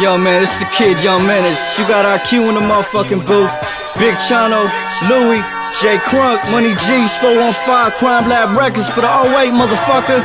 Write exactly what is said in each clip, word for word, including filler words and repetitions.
Yo, man, it's the kid, Young Menace. You got I Q in the motherfucking booth. Big Chano, Louie, J Crunk, Money G's, four one five, Crime Lab Records for the oh eight, motherfucker.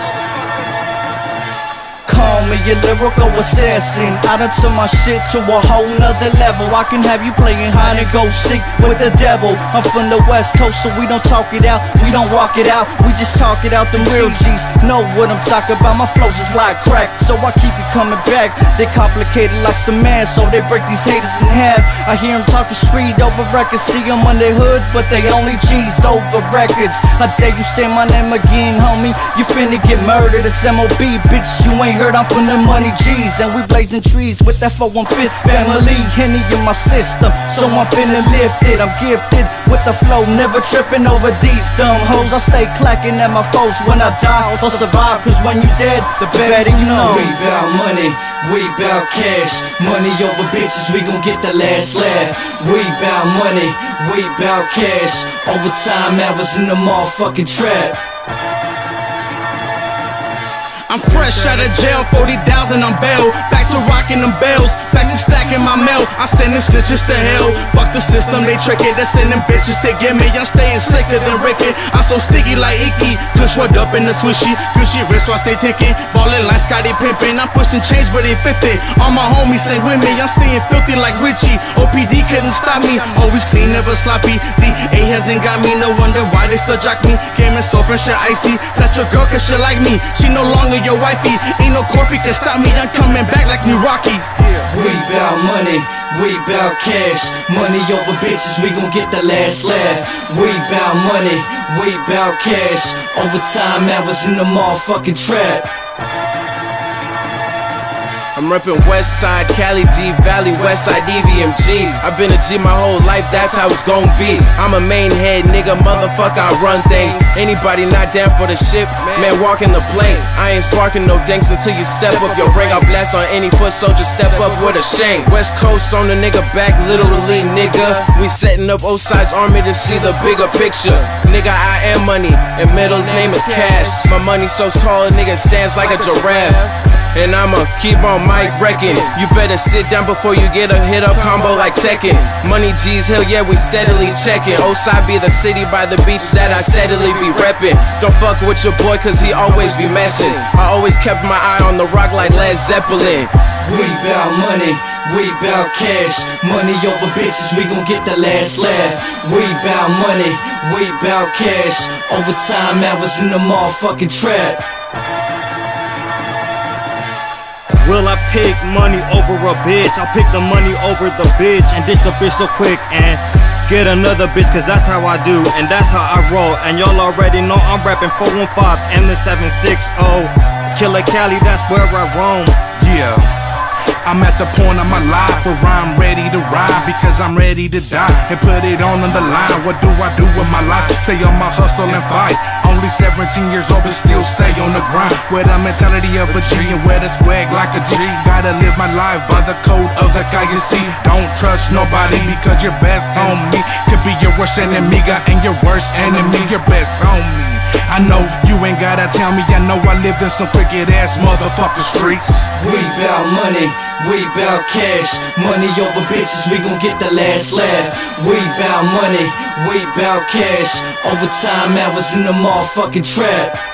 Call me a lyrical assassin. I done took my shit to a whole nother level. I can have you playing hide and go seek with the devil. I'm from the West Coast, so we don't talk it out. We don't walk it out. We just talk it out. Them real G's know what I'm talking about. My flows is like crack, so I keep it coming back. They complicated like cement, so they break these haters in half. I hear them talking street over records. See them on their hood, but they only G's over records. I dare you say my name again, homie. You finna get murdered. It's M O B, bitch. You ain't heard. I'm from the Money G's, and we blazing trees with that four one five family. Henny in my system, so I'm finna lift it. I'm gifted with the flow, never tripping over these dumb hoes. I stay clacking at my foes. When I die, I'll survive, cause when you dead, the better you know. We bout money, we bout cash. Money over bitches, we gon' get the last laugh. We bout money, we bout cash. Overtime hours in the motherfucking trap. I'm fresh out of jail, forty thousand on bail. Back to rocking them bells, back to stacking my mail. I'm sending snitches to hell. Fuck the system, they trick it. They're sending bitches to get me. I'm staying sicker than Ricky. I'm so sticky like Icky. Kush right up in the swishy. Gushy wrist while I stay ticking. Ballin' like Scottie pimpin'. I'm pushing change, but they fifty. All my homies sing with me. I'm staying filthy like Richie. O P D couldn't stop me. Always clean, never sloppy. D A hasn't got me. No wonder why they still jock me. Game is so fresh and icy. That your girl, cause she like me. She no longer your wifey, ain't no corpy can stop me. I'm coming back like new Rocky. We bout money, we bout cash. Money over bitches, we gon' get the last laugh. We bout money, we bout cash. Overtime hours in the motherfucking trap. I'm reppin' Westside, Cali, D-Valley, Westside, D V M G. I've been a G my whole life, that's how it's gon' be. I'm a main head nigga, motherfucker, I run things. Anybody not down for the ship, man, walk in the plane. I ain't sparking no dinks until you step up your ring. I'll blast on any foot soldier, step up with a shame. West Coast on the nigga back, literally nigga. We setting up O-Side's army to see the bigger picture. Nigga, I am money, and middle name is cash. My money so tall, nigga stands like a giraffe. And I'ma keep on mic wrecking. You better sit down before you get a hit up combo like Tekken. Money G's, hell yeah, we steadily checking. Osai be the city by the beach that I steadily be reppin'. Don't fuck with your boy cause he always be messin'. I always kept my eye on the rock like Led Zeppelin. We bout money, we bout cash. Money over bitches, we gon' get the last laugh. We bout money, we bout cash. Overtime hours in the motherfucking trap. Will I pick money over a bitch? I'll pick the money over the bitch and ditch the bitch so quick and get another bitch, cause that's how I do and that's how I roll. And y'all already know I'm rapping four one five and the seven six zero. Killer Cali, that's where I roam. Yeah, I'm at the point of my life where I'm ready to rhyme, because I'm ready to die and put it on on the line. What do I do with my life? Stay on my hustle and fight. Only seventeen years old, but still stay on the grind. With a mentality of a G and with a swag like a G. Gotta live my life by the code of the guy you see. Don't trust nobody because your best homie could be your worst enemy, and your worst enemy, your best homie. I know you ain't gotta tell me, I know I lived in some crooked ass motherfucking streets. We bout money, we bout cash. Money over bitches, we gon' get the last laugh. We bout money, we bout cash. Overtime hours in the motherfucking trap.